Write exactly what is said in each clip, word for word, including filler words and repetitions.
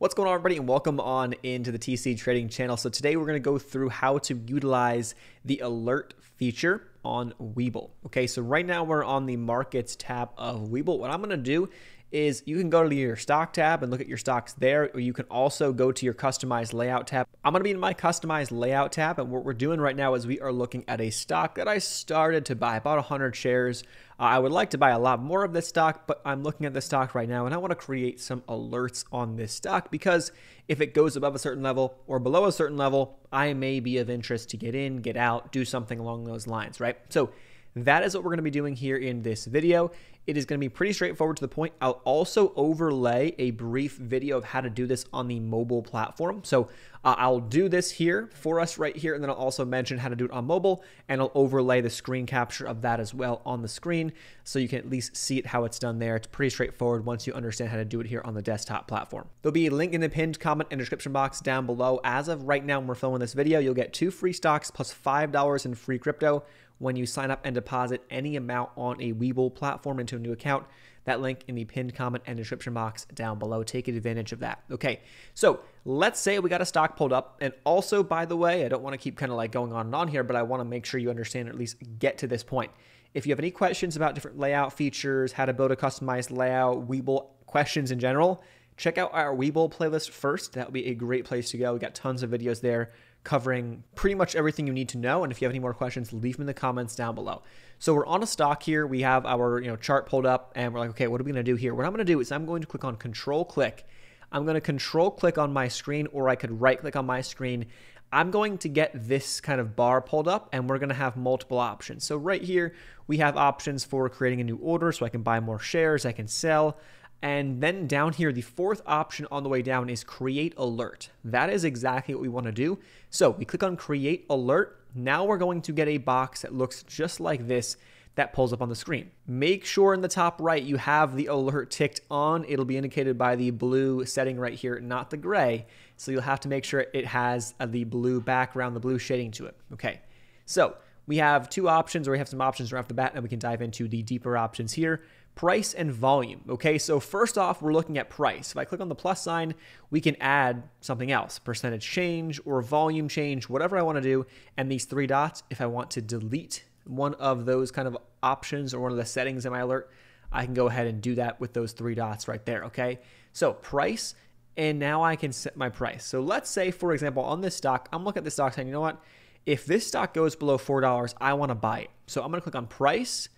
What's going on, everybody, and welcome on into the T C Trading channel. So today we're going to go through how to utilize the alert feature on Webull. Okay, so right now we're on the markets tab of Webull. What I'm going to do is you can go to your stock tab and look at your stocks there, or you can also go to your customized layout tab. I'm going to be in my customized layout tab, and what we're doing right now is we are looking at a stock that I started to buy, about one hundred shares. Uh, I would like to buy a lot more of this stock, but I'm looking at this stock right now and I want to create some alerts on this stock because if it goes above a certain level or below a certain level, I may be of interest to get in, get out, do something along those lines, right? So that is what we're going to be doing here in this video. It is going to be pretty straightforward to the point. I'll also overlay a brief video of how to do this on the mobile platform. So uh, I'll do this here for us right here. And then I'll also mention how to do it on mobile, and I'll overlay the screen capture of that as well on the screen, so you can at least see it, how it's done there. It's pretty straightforward once you understand how to do it here on the desktop platform. There'll be a link in the pinned comment and description box down below. As of right now, when we're filming this video, you'll get two free stocks plus five dollars in free crypto when you sign up and deposit any amount on a Webull platform into a new account. That link in the pinned comment and description box down below. Take advantage of that. Okay, so let's say we got a stock pulled up. And also, by the way, I don't want to keep kind of like going on and on here, but I want to make sure you understand, or at least get to this point. If you have any questions about different layout features, how to build a customized layout, Webull questions in general, check out our Webull playlist first. That would be a great place to go. We got tons of videos there covering pretty much everything you need to know. And if you have any more questions, leave them in the comments down below. So we're on a stock here. We have our, you know, chart pulled up and we're like, okay, what are we going to do here? What I'm going to do is I'm going to click on control click. I'm going to control click on my screen, or I could right click on my screen. I'm going to get this kind of bar pulled up, and we're going to have multiple options. So right here, we have options for creating a new order. So I can buy more shares, I can sell. And then down here, the fourth option on the way down is create alert. That is exactly what we want to do. So we click on create alert. Now we're going to get a box that looks just like this that pulls up on the screen. Make sure in the top right, you have the alert ticked on. It'll be indicated by the blue setting right here, not the gray. So you'll have to make sure it has the blue background, the blue shading to it. Okay. So we have two options, or we have some options right off the bat, and we can dive into the deeper options here. Price and volume. Okay, so first off, we're looking at price. If I click on the plus sign, we can add something else, percentage change or volume change, whatever I want to do. And these three dots, if I want to delete one of those kind of options or one of the settings in my alert, I can go ahead and do that with those three dots right there. Okay, so price, and now I can set my price. So let's say, for example, on this stock, I'm looking at this stock saying, you know what, if this stock goes below four dollars, I want to buy it. So I'm going to click on price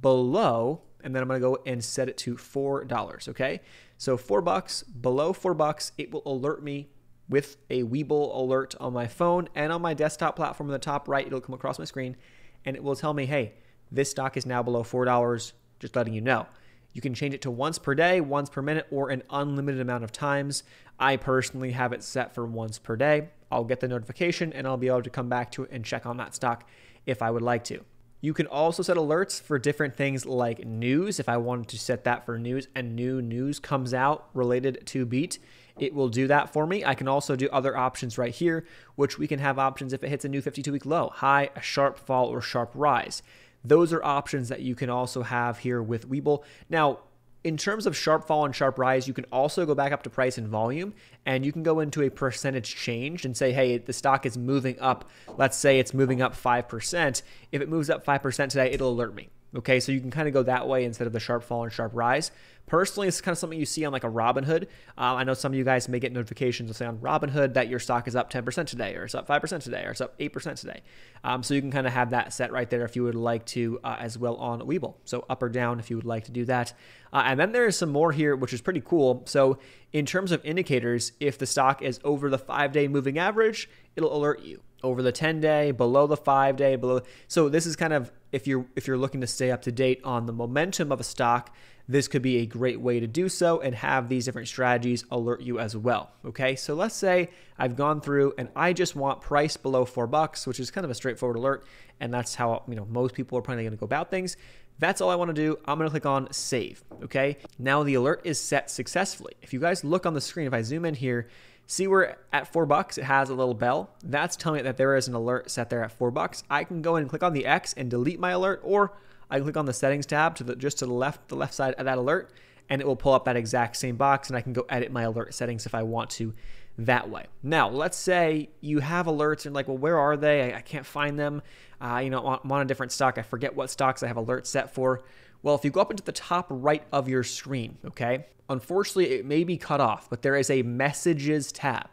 below, and then I'm going to go and set it to four dollars. Okay. So four bucks below four bucks, it will alert me with a Webull alert on my phone and on my desktop platform in the top right. It'll come across my screen and it will tell me, hey, this stock is now below four dollars. Just letting you know. You can change it to once per day, once per minute, or an unlimited amount of times. I personally have it set for once per day. I'll get the notification and I'll be able to come back to it and check on that stock if I would like to. You can also set alerts for different things like news. If I wanted to set that for news and new news comes out related to Beat, it will do that for me. I can also do other options right here, which we can have options if it hits a new fifty-two week low, high, a sharp fall, or sharp rise. Those are options that you can also have here with Webull. Now, in terms of sharp fall and sharp rise, you can also go back up to price and volume, and you can go into a percentage change and say, hey, the stock is moving up. Let's say it's moving up five percent. If it moves up five percent today, it'll alert me. Okay, so you can kind of go that way instead of the sharp fall and sharp rise. Personally, it's kind of something you see on like a Robinhood. Uh, I know some of you guys may get notifications, say on Robinhood, that your stock is up ten percent today, or it's up five percent today, or it's up eight percent today. Um, so you can kind of have that set right there if you would like to uh, as well on Webull. So up or down if you would like to do that. Uh, and then there is some more here, which is pretty cool. So in terms of indicators, if the stock is over the five-day moving average, it'll alert you. Over the ten-day, below the five-day, below. So this is kind of, if you're, if you're looking to stay up to date on the momentum of a stock, this could be a great way to do so and have these different strategies alert you as well. Okay, so let's say I've gone through and I just want price below four bucks, which is kind of a straightforward alert. And that's how, you know, most people are probably going to go about things. That's all I want to do. I'm going to click on save. Okay, now the alert is set successfully. If you guys look on the screen, if I zoom in here, see we're at four bucks, it has a little bell. That's telling it that there is an alert set there at four bucks. I can go in and click on the X and delete my alert, or I click on the settings tab to the, just to the left, the left side of that alert, and it will pull up that exact same box, and I can go edit my alert settings if I want to that way. Now, let's say you have alerts and like, well, where are they? I, I can't find them. Uh, you know, I'm on a different stock. I forget what stocks I have alerts set for. Well, if you go up into the top right of your screen, okay, unfortunately, it may be cut off, but there is a messages tab.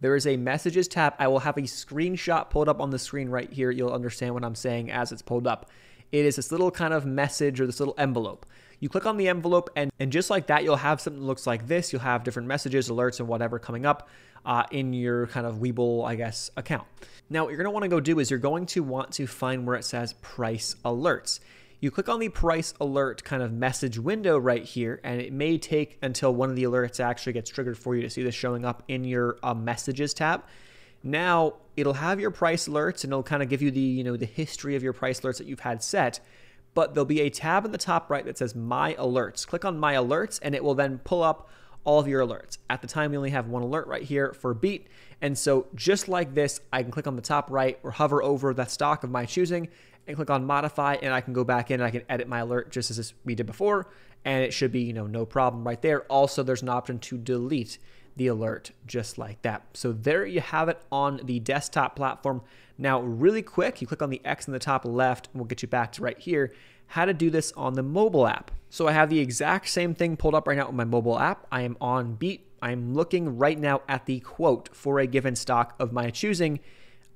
There is a messages tab. I will have a screenshot pulled up on the screen right here. You'll understand what I'm saying as it's pulled up. It is this little kind of message or this little envelope. You click on the envelope and, and just like that, you'll have something that looks like this. You'll have different messages, alerts, and whatever coming up uh, in your kind of Webull, I guess, account. Now, what you're gonna wanna go do is you're going to want to find where it says price alerts. You click on the price alert kind of message window right here, and it may take until one of the alerts actually gets triggered for you to see this showing up in your uh, messages tab. Now, it'll have your price alerts and it'll kind of give you the, you know, the history of your price alerts that you've had set, but there'll be a tab in the top right that says My Alerts. Click on My Alerts and it will then pull up all of your alerts. At the time, we only have one alert right here for Beat. And so just like this, I can click on the top right or hover over that stock of my choosing and click on Modify, and I can go back in and I can edit my alert just as we did before, and it should be, you know, no problem right there. Also, there's an option to delete the alert just like that. So there you have it on the desktop platform. Now, really quick, you click on the X in the top left, and we'll get you back to right here, how to do this on the mobile app. So I have the exact same thing pulled up right now on my mobile app. I am on Beat. I'm looking right now at the quote for a given stock of my choosing.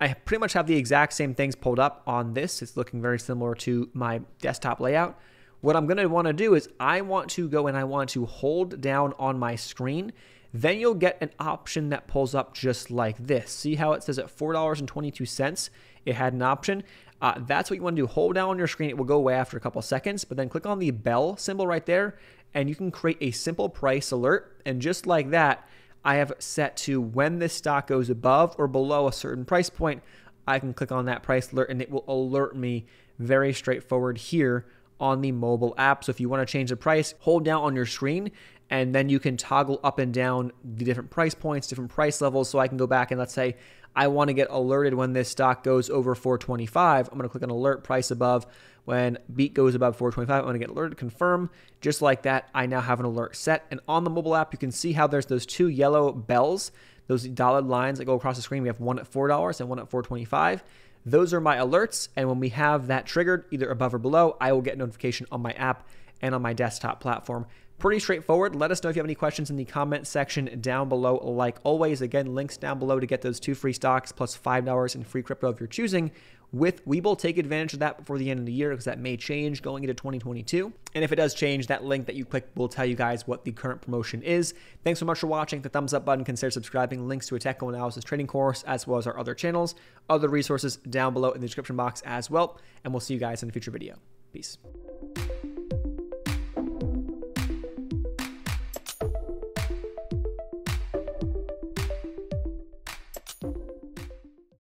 I pretty much have the exact same things pulled up on this. It's looking very similar to my desktop layout. What I'm gonna wanna do is I want to go and I want to hold down on my screen. Then you'll get an option that pulls up just like this. See how it says at four dollars and twenty-two cents, it had an option. Uh, that's what you wanna do, hold down on your screen. It will go away after a couple seconds, but then click on the bell symbol right there and you can create a simple price alert. And just like that, I have set to when this stock goes above or below a certain price point, I can click on that price alert and it will alert me very straightforward here on the mobile app. So if you wanna change the price, hold down on your screen and then you can toggle up and down the different price points, different price levels. So I can go back and let's say I want to get alerted when this stock goes over four twenty-five. I'm going to click on alert price above. When Beat goes above four twenty-five, I'm going to get alerted, confirm. Just like that, I now have an alert set. And on the mobile app, you can see how there's those two yellow bells, those dotted lines that go across the screen. We have one at four dollars and one at four twenty-five. Those are my alerts. And when we have that triggered, either above or below, I will get notification on my app and on my desktop platform. Pretty straightforward. Let us know if you have any questions in the comment section down below. Like always, again, links down below to get those two free stocks plus five dollars in free crypto of your choosing with Webull. Take advantage of that before the end of the year because that may change going into twenty twenty-two. And if it does change, that link that you click will tell you guys what the current promotion is. Thanks so much for watching. Hit the thumbs up button. Consider subscribing. Links to a technical analysis trading course as well as our other channels, other resources down below in the description box as well. And we'll see you guys in a future video. Peace.